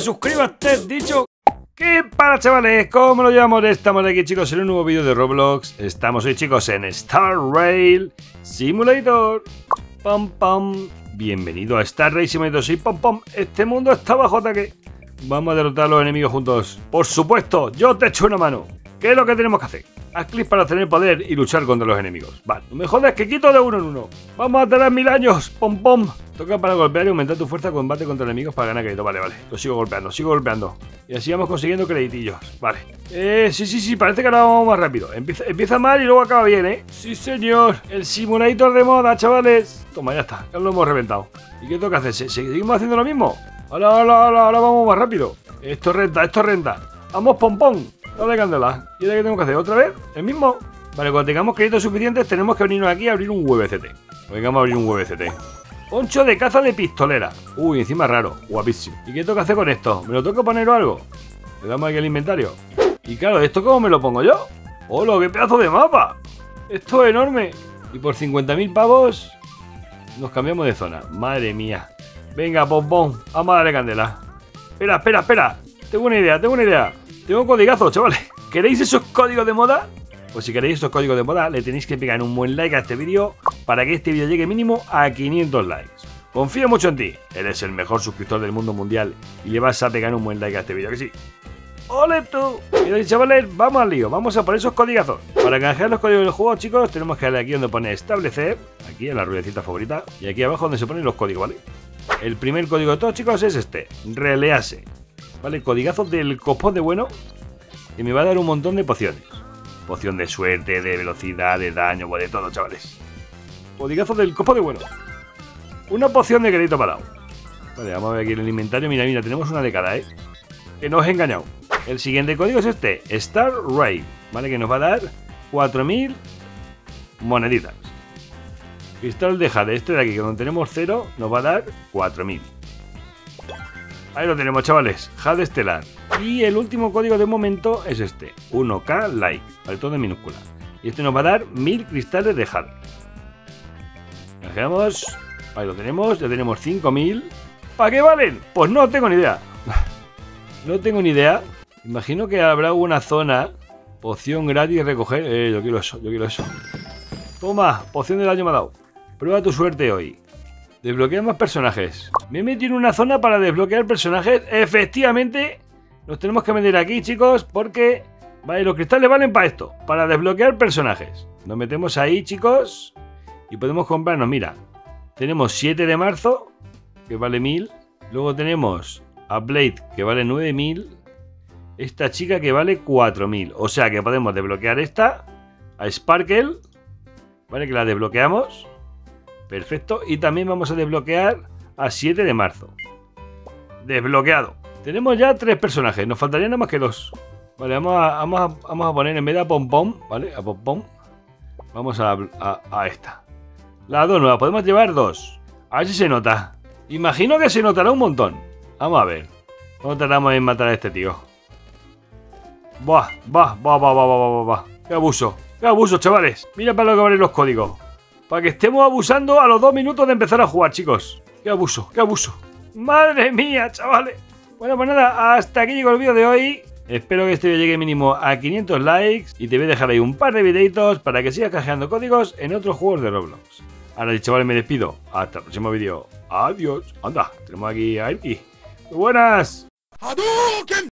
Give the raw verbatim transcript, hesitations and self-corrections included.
suscríbete, suscríbete, dicho. ¿Qué para, chavales? ¿Cómo lo llevamos? Estamos aquí, chicos, en un nuevo vídeo de Roblox. Estamos hoy, chicos, en Star Rail Simulator. Pom, pom. Bienvenido a Star Rail Simulator. Sí, pom, pom. Este mundo está bajo ataque. Vamos a derrotar a los enemigos juntos. Por supuesto, yo te echo una mano. ¿Qué es lo que tenemos que hacer? Haz clic para tener poder y luchar contra los enemigos. Vale, lo mejor es que quito de uno en uno. Vamos a tener mil años, pom pom. Toca para golpear y aumentar tu fuerza de combate contra enemigos para ganar crédito. Vale, vale, lo sigo golpeando, sigo golpeando. Y así vamos consiguiendo creditillos. Vale. Eh, sí, sí, sí, parece que ahora vamos más rápido. Empieza, empieza mal y luego acaba bien, ¿eh? Sí, señor. El simulator de moda, chavales. Toma, ya está, ya lo hemos reventado. ¿Y qué toca hacer? ¿Seguimos haciendo lo mismo? Hola, hola, hola, ahora vamos más rápido. Esto renta, esto renta. Vamos, pom pom. Dale candela. ¿Y ahora qué tenemos que hacer? ¿Otra vez? ¿El mismo? Vale, cuando tengamos créditos suficientes tenemos que venirnos aquí a abrir un W C T. Vengamos a abrir un W C T. Poncho de caza de pistolera. Uy, encima raro. Guapísimo. ¿Y qué tengo que hacer con esto? ¿Me lo tengo que poner o algo? Le damos aquí al inventario. Y claro, ¿esto cómo me lo pongo yo? ¡Hola, qué pedazo de mapa! Esto es enorme. Y por cincuenta mil pavos nos cambiamos de zona. Madre mía. Venga, bombón. Vamos a darle candela. Espera, espera, espera. Tengo una idea, tengo una idea. Tengo un códigazo, chavales. ¿Queréis esos códigos de moda? Pues si queréis esos códigos de moda, le tenéis que pegar un buen like a este vídeo para que este vídeo llegue mínimo a quinientos likes. Confío mucho en ti. Eres el mejor suscriptor del mundo mundial y le vas a pegar un buen like a este vídeo, que sí. ¡Ole tú! Y chavales, vamos al lío. Vamos a por esos codigazos. Para canjear los códigos del juego, chicos, tenemos que darle aquí donde pone establecer. Aquí en la ruedecita favorita. Y aquí abajo donde se ponen los códigos, ¿vale? El primer código de todos, chicos, es este. Release. Vale, codigazo del copón de bueno. Y me va a dar un montón de pociones. Poción de suerte, de velocidad, de daño, de todo, chavales. Codigazo del copón de bueno. Una poción de crédito parado. Vale, vamos a ver aquí en el inventario. Mira, mira, tenemos una de cada, ¿eh? Que no os he engañado. El siguiente código es este, Star Rail. Vale, que nos va a dar cuatro mil moneditas. Cristal de Jade, este de aquí, que donde tenemos cero, nos va a dar cuatro mil. Ahí lo tenemos, chavales, Jade Estelar. Y el último código de momento es este, uno K Like, vale, todo en minúscula. Y este nos va a dar mil cristales de Jade. Canjeamos, ahí lo tenemos, ya tenemos cinco mil. ¿Para qué valen? Pues no tengo ni idea. No tengo ni idea. Imagino que habrá una zona, poción gratis recoger. Eh, yo quiero eso, yo quiero eso. Toma, poción de daño me ha dado. Prueba tu suerte hoy. Desbloquea más personajes. Me he metido en una zona para desbloquear personajes. Efectivamente, nos tenemos que meter aquí, chicos, porque vale, los cristales valen para esto, para desbloquear personajes. Nos metemos ahí, chicos, y podemos comprarnos, mira. Tenemos siete de marzo, que vale mil. Luego tenemos a Blade, que vale nueve mil. Esta chica que vale cuatro mil. O sea que podemos desbloquear esta. A Sparkle. Vale, que la desbloqueamos. Perfecto. Y también vamos a desbloquear a siete de marzo. Desbloqueado. Tenemos ya tres personajes. Nos faltarían nada más que dos. Vale, vamos a, vamos a, vamos a poner en vez de a Pom-Pom. Vale, a Pom-Pom. Vamos a, a, a esta. La dos nueva. Podemos llevar dos. A ver si se nota. Imagino que se notará un montón. Vamos a ver. ¿Cómo tratamos de matar a este tío? Buah, buah, buah, buah, buah, buah, buah. Qué abuso. Qué abuso, chavales. Mira para lo que valen los códigos. Para que estemos abusando a los dos minutos de empezar a jugar, chicos. Qué abuso, qué abuso. Madre mía, chavales. Bueno, pues nada, hasta aquí llegó el vídeo de hoy. Espero que este vídeo llegue mínimo a quinientos likes. Y te voy a dejar ahí un par de videitos para que sigas canjeando códigos en otros juegos de Roblox. Ahora sí, chavales, me despido. Hasta el próximo vídeo. Adiós. Anda, tenemos aquí a Erki. ¡Buenas! ¡Hadouken!